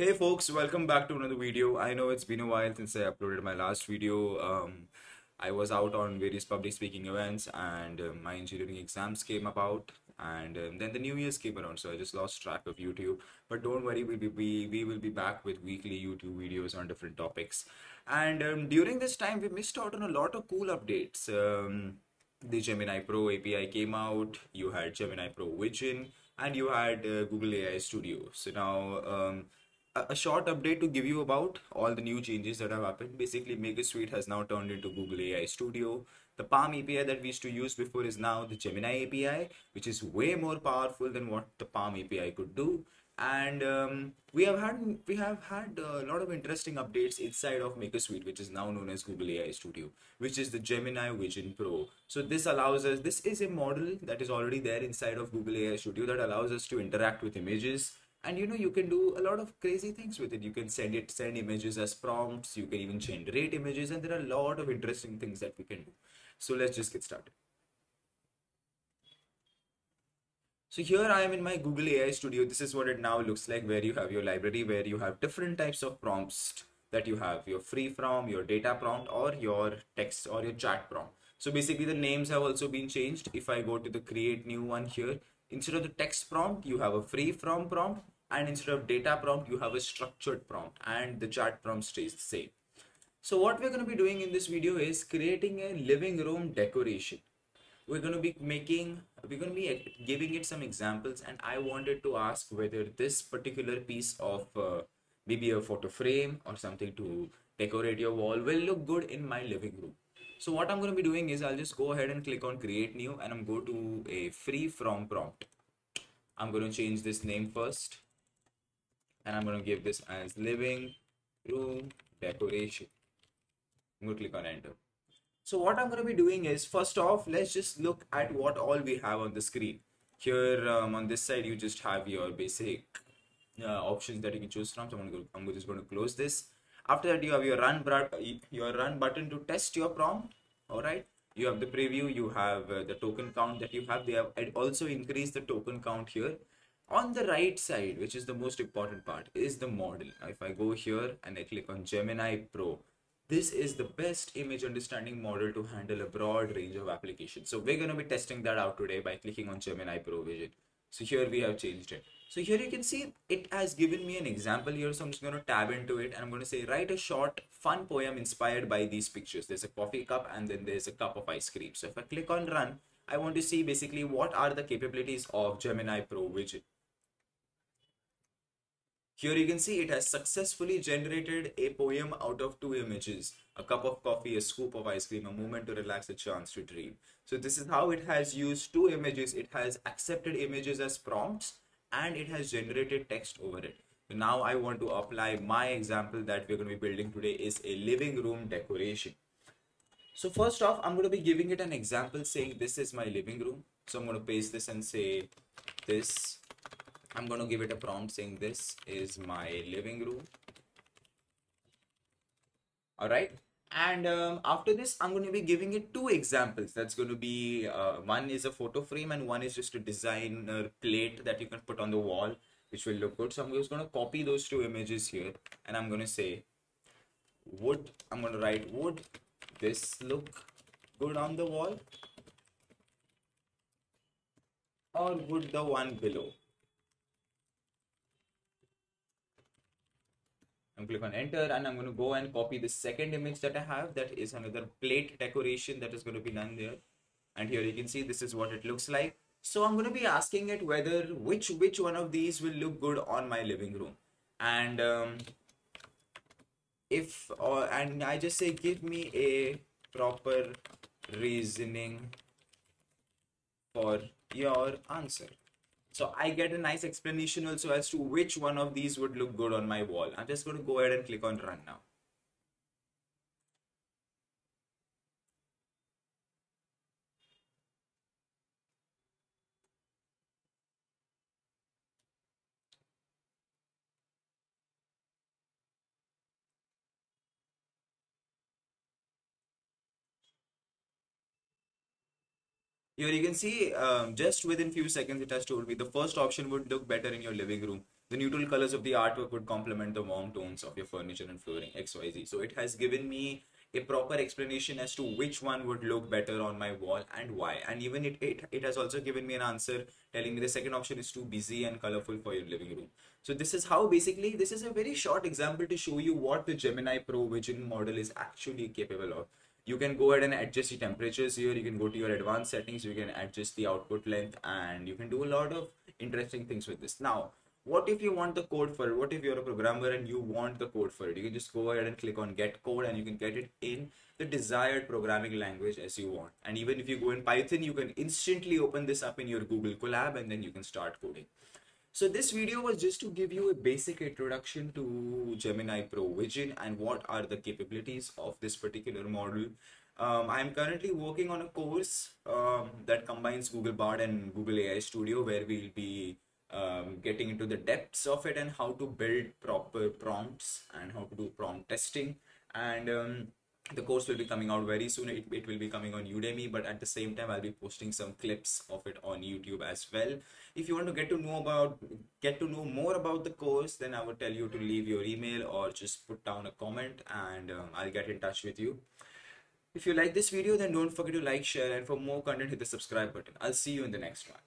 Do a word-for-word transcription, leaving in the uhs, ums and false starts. Hey folks, welcome back to another video. I know it's been a while since I uploaded my last video. Um, I was out on various public speaking events and uh, my engineering exams came about, and um, then the new year's came around, so I just lost track of YouTube. But don't worry, we'll be, we, we will be back with weekly YouTube videos on different topics. And um, during this time, we missed out on a lot of cool updates. Um, the Gemini Pro A P I came out, you had Gemini Pro Vision, and you had uh, Google A I Studio. So now, um, a short update to give you about all the new changes that have happened. Basically, MakerSuite has now turned into Google A I Studio. The PaLM A P I that we used to use before is now the Gemini A P I, which is way more powerful than what the PaLM A P I could do. And um, we have had we have had a lot of interesting updates inside of MakerSuite, which is now known as Google A I Studio, which is the Gemini Vision Pro. So this allows us, this is a model that is already there inside of Google A I Studio that allows us to interact with images. And you know, you can do a lot of crazy things with it. You can send it, send images as prompts. You can even generate images, and there are a lot of interesting things that we can do. So let's just get started. So here I am in my Google A I Studio. This is what it now looks like, where you have your library, where you have different types of prompts that you have, your free from, your data prompt, or your text or your chat prompt. So basically the names have also been changed. If I go to the create new one here, instead of the text prompt, you have a free from prompt, and instead of data prompt, you have a structured prompt, and the chat prompt stays the same. So what we're going to be doing in this video is creating a living room decoration. We're going to be making, we're going to be giving it some examples, and I wanted to ask whether this particular piece of uh, maybe a photo frame or something to decorate your wall will look good in my living room. So what I'm going to be doing is I'll just go ahead and click on create new, and I'm going to a free from prompt. I'm going to change this name first, and I'm going to give this as living room decoration. I'm going to click on enter. So what I'm going to be doing is, first off, let's just look at what all we have on the screen. Here um, on this side, you just have your basic uh, options that you can choose from. So I'm, gonna go, I'm just going to close this. After that, you have your run, your run button to test your prompt. All right. You have the preview. You have uh, the token count that you have. They have also increased the token count here. On the right side, which is the most important part, is the model. Now, if I go here and I click on Gemini Pro, this is the best image understanding model to handle a broad range of applications. So we're going to be testing that out today by clicking on Gemini Pro Vision. So here we have changed it. So here you can see it has given me an example here. So I'm just going to tab into it, and I'm going to say, write a short fun poem inspired by these pictures. There's a coffee cup, and then there's a cup of ice cream. So if I click on run, I want to see basically what are the capabilities of Gemini Pro Vision. Here you can see it has successfully generated a poem out of two images, a cup of coffee, a scoop of ice cream, a moment to relax, a chance to dream. So this is how it has used two images. It has accepted images as prompts, and it has generated text over it. So now I want to apply my example that we're going to be building today is a living room decoration. So first off, I'm going to be giving it an example saying this is my living room. So I'm going to paste this and say this. I'm going to give it a prompt saying this is my living room. All right. And um, after this, I'm going to be giving it two examples. That's going to be uh, one is a photo frame, and one is just a designer plate that you can put on the wall, which will look good. So I'm just going to copy those two images here, and I'm going to say would, I'm going to write would this look good on the wall, or would the one below? I'm click on enter, and I'm going to go and copy the second image that I have. That is another plate decoration that is going to be done there. And here you can see this is what it looks like. So I'm going to be asking it whether which which one of these will look good on my living room. And um, if or and I just say give me a proper reasoning for your answer. So I get a nice explanation also as to which one of these would look good on my wall. I'm just going to go ahead and click on run now. Here you can see um, just within few seconds it has told me the first option would look better in your living room. The neutral colors of the artwork would complement the warm tones of your furniture and flooring, X Y Z. So it has given me a proper explanation as to which one would look better on my wall and why. And even it, it, it has also given me an answer telling me the second option is too busy and colorful for your living room. So this is how basically, this is a very short example to show you what the Gemini Pro Vision model is actually capable of. You can go ahead and adjust the temperatures here. You can go to your advanced settings. You can adjust the output length and you can do a lot of interesting things with this. Now, what if you want the code for it? What if you're a programmer and you want the code for it? You can just go ahead and click on get code and you can get it in the desired programming language as you want. And even if you go in Python, you can instantly open this up in your Google Collab and then you can start coding. So this video was just to give you a basic introduction to Gemini Pro Vision and what are the capabilities of this particular model. Um, I'm currently working on a course um, that combines Google Bard and Google A I Studio, where we'll be um, getting into the depths of it and how to build proper prompts and how to do prompt testing. And um, the course will be coming out very soon. It, it will be coming on Udemy, but at the same time, I'll be posting some clips of it on YouTube as well. If you want to get to know about, get to know more about the course, then I would tell you to leave your email or just put down a comment and um, I'll get in touch with you. If you like this video, then don't forget to like, share, and for more content, hit the subscribe button. I'll see you in the next one.